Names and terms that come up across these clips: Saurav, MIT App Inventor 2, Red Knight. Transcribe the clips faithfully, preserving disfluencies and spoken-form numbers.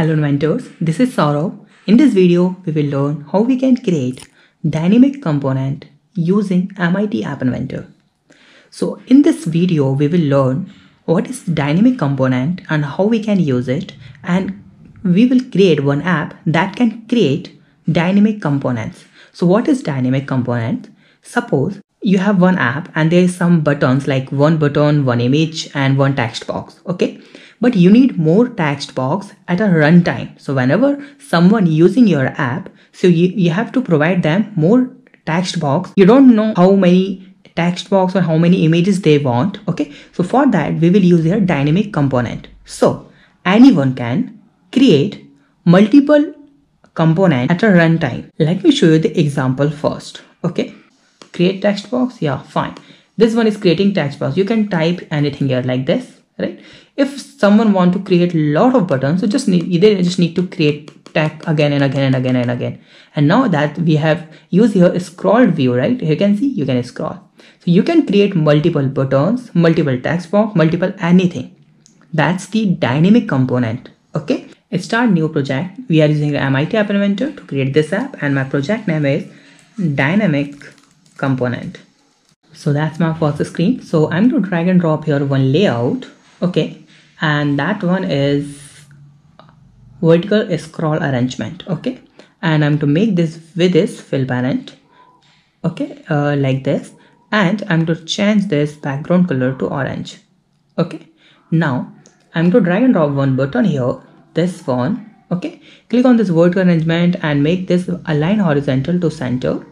Hello inventors, this is Saurav. In this video, we will learn how we can create dynamic component using M I T App Inventor. So in this video, we will learn what is dynamic component and how we can use it, and we will create one app that can create dynamic components. So what is dynamic component? Suppose you have one app and there is some buttons like one button, one image and one text box. Okay. But you need more text box at a runtime. So whenever someone using your app, so you, you have to provide them more text box. You don't know how many text box or how many images they want. Okay. So for that, we will use a dynamic component. So anyone can create multiple components at a runtime. Let me show you the example first. Okay. Create text box. Yeah, fine. This one is creating text box. You can type anything here like this. Right? If someone want to create a lot of buttons, so just need, they just need to create tag again and again and again and again. And now that we have used here a scroll view, right? You can see, you can scroll. So you can create multiple buttons, multiple text box, multiple anything. That's the dynamic component. Okay. Let's start new project. We are using the M I T App Inventor to create this app, and my project name is dynamic component. So that's my first screen. So I'm going to drag and drop here one layout. Okay, and that one is vertical scroll arrangement. Okay, and I'm to make this with this fill parent. Okay, uh, like this, and I'm to change this background color to orange. Okay, now I'm to drag and drop one button here, this one. Okay, click on this vertical arrangement and make this align horizontal to center.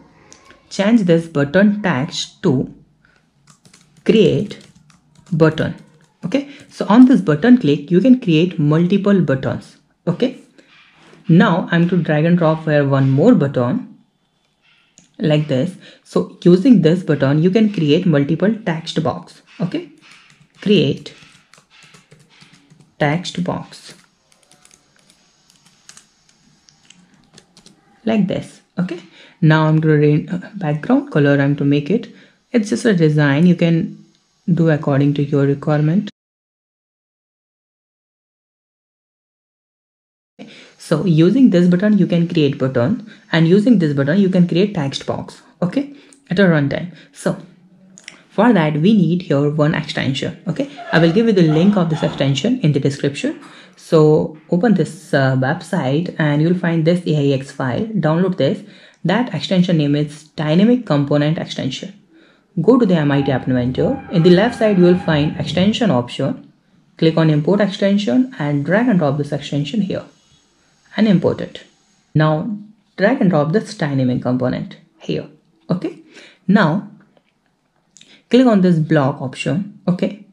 Change this button text to create button. Okay, so on this button click, you can create multiple buttons. Okay, now I'm to drag and drop here one more button like this. So using this button, you can create multiple text box. Okay, create text box like this. Okay, now I'm going to background color, I'm to make it. It's just a design, you can do according to your requirement. So using this button, you can create button, and using this button, you can create text box. Okay, at a runtime. So for that, we need here one extension. Okay, I will give you the link of this extension in the description. So open this uh, website and you'll find this A I X file. Download this. That extension name is dynamic component extension. Go to the M I T App Inventor. In the left side, you will find extension option. Click on import extension and drag and drop this extension here and import it. Now drag and drop this dynamic component here. Okay. Now click on this block option. Okay.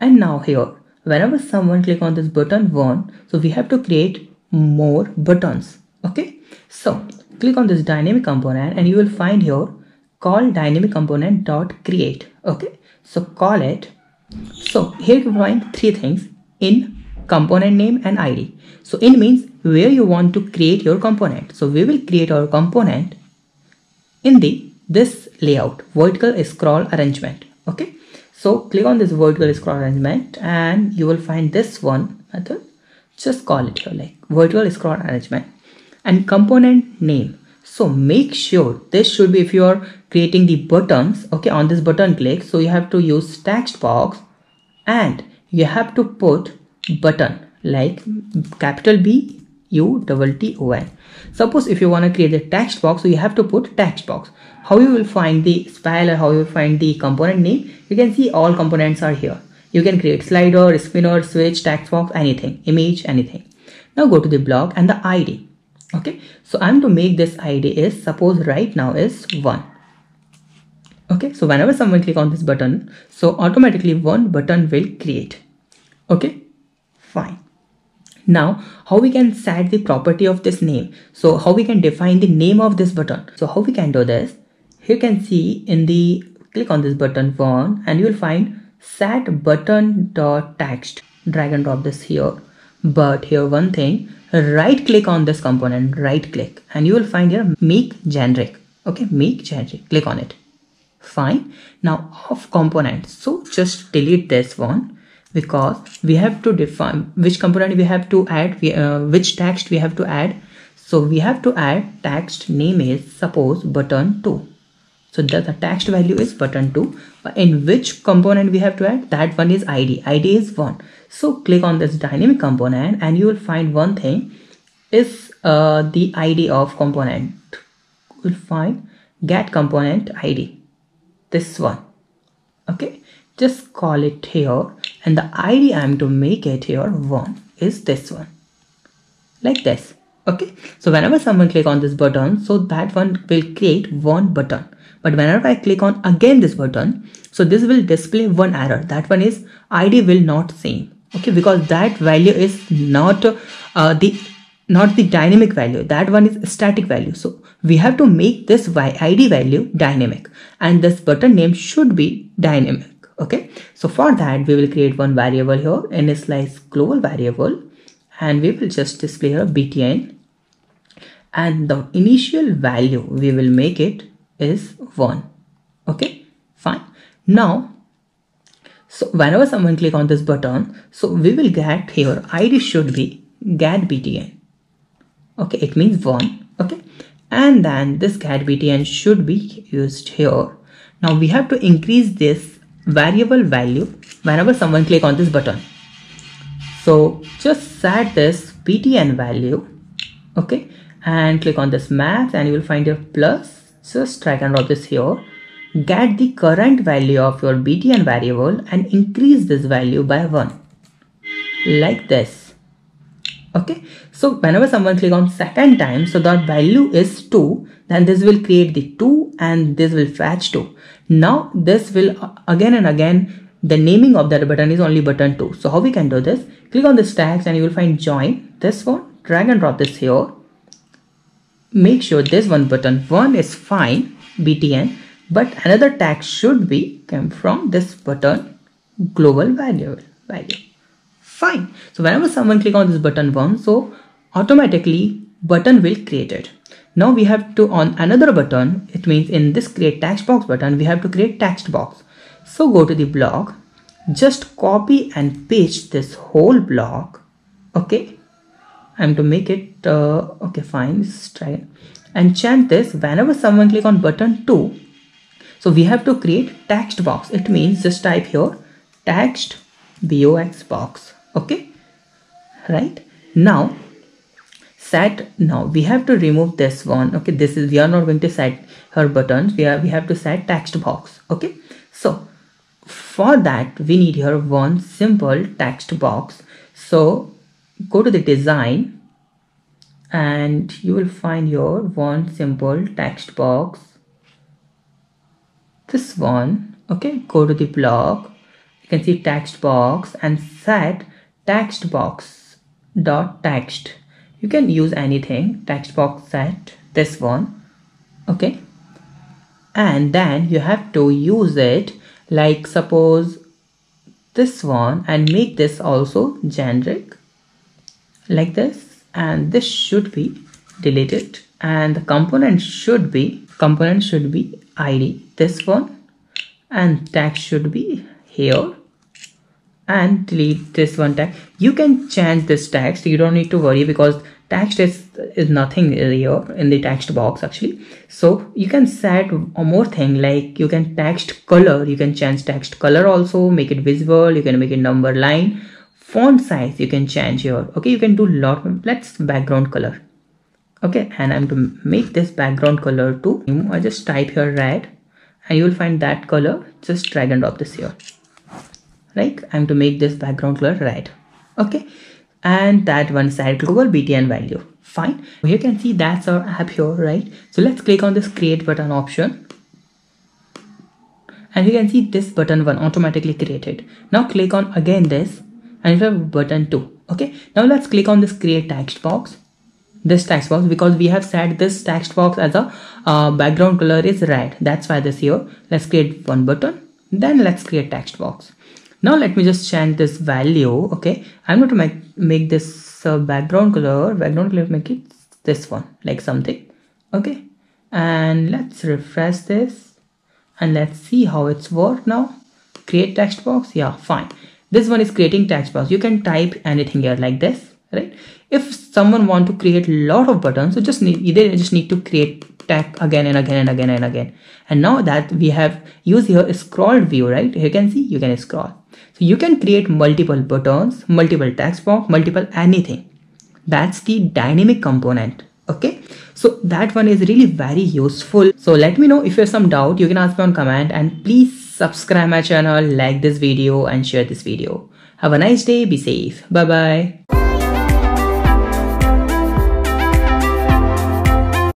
And now here, whenever someone click on this button one, so we have to create more buttons. Okay. So click on this dynamic component and you will find here call dynamic component dot create. Okay, so call it. So here you find three things: in, component name and I D. So in means where you want to create your component. So we will create our component in the this layout, vertical scroll arrangement. Okay, so click on this vertical scroll arrangement and you will find this one method. Just call it here like vertical scroll arrangement and component name. So make sure this should be, if you are creating the buttons, okay, on this button click, so you have to use text box and you have to put button like capital B U double T O N. Suppose if you want to create a text box, so you have to put text box. How you will find the file or how you will find the component name, you can see all components are here. You can create slider, spinner, switch, text box, anything, image, anything. Now go to the block and the I D. Okay, so I'm to make this I D is, suppose right now is one. Okay, so whenever someone click on this button, so automatically one button will create. Okay, fine. Now how we can set the property of this name? So how we can define the name of this button? So how we can do this? Here you can see in the, click on this button one and you will find set button dot text. Drag and drop this here. But here one thing, right click on this component, right click, and you will find here make generic. Okay, make generic, click on it. Fine. Now off component, so just delete this one because we have to define which component we have to add, we, uh, which text we have to add. So we have to add text name is suppose button two. So the, the text value is button two. In which component we have to add? That one is I D. I D is one. So click on this dynamic component and you will find one thing is uh, the I D of component. You'll find get component I D. This one. Okay. Just call it here, and the I D I'm to make it here one is this one, like this. Okay. So whenever someone click on this button, so that one will create one button. But whenever I click on again this button, so this will display one error. That one is I D will not same. Okay, because that value is not uh, the not the dynamic value. That one is static value. So we have to make this I D value dynamic, and this button name should be dynamic. Okay, so for that we will create one variable here, initialize global variable, and we will just display here btn, and the initial value we will make it is one. Okay, fine. Now, so whenever someone click on this button, so we will get here I D should be get btn. Okay, it means one. Okay, and then this get btn should be used here. Now we have to increase this variable value whenever someone click on this button. So just set this btn value, okay, and click on this math and you will find your plus. Just drag and drop this here, get the current value of your btn variable and increase this value by one, like this. Okay, so whenever someone click on second time, so that value is two, then this will create the two and this will fetch two. Now this will again and again, the naming of that button is only button two. So how we can do this? Click on this text and you will find join this one, drag and drop this here. Make sure this one button one is fine, btn, but another tag should be come from this button global variable value. Fine. So whenever someone click on this button one, so automatically button will create it. Now we have to on another button, it means in this create text box button, we have to create text box. So go to the block, just copy and paste this whole block. Okay, I'm to make it, uh, okay, fine, let's try and chant this whenever someone click on button two. So we have to create text box. It means just type here text box box. Okay, right now. Set now we have to remove this one. Okay, this is we are not going to set her buttons. We are we have to set text box. Okay, so for that we need here one simple text box. So go to the design and you will find your one simple text box. This one. Okay, go to the block. You can see text box and set text box dot text. You can use anything, text box set this one. Okay, and then you have to use it like suppose this one and make this also generic like this, and this should be deleted and the component should be component should be I D this one, and tag should be here. And delete this one tag. You can change this text. You don't need to worry because text is, is nothing here in the text box actually. So you can set a more thing like you can text color. You can change text color also, make it visible. You can make it number line. Font size you can change here. Okay, you can do lot. Let's background color. Okay, and I'm to make this background color too. I just type here red and you will find that color. Just drag and drop this here. Like I'm to make this background color red. Okay, and that one side global btn value. Fine, you can see that's our app here, right? So let's click on this create button option and you can see this button one automatically created. Now click on again this and you have button two. Okay, now let's click on this create text box, this text box, because we have set this text box as a uh, background color is red. That's why this here. Let's create one button, then let's create text box. Now let me just change this value. Okay, I'm going to make, make this uh, background color, background color, make it this one, like something. Okay, and let's refresh this and let's see how it's worked now. Create text box, yeah, fine. This one is creating text box. You can type anything here like this, right? If someone want to create a lot of buttons, so just need, they just need to create tag again and again and again and again. And now that we have used here scrolled view, right? You can see, you can scroll. So you can create multiple buttons, multiple text box, multiple anything. That's the dynamic component. Okay, so that one is really very useful. So let me know if you have some doubt, you can ask me on comment, and please subscribe my channel, like this video and share this video. Have a nice day, be safe. Bye bye.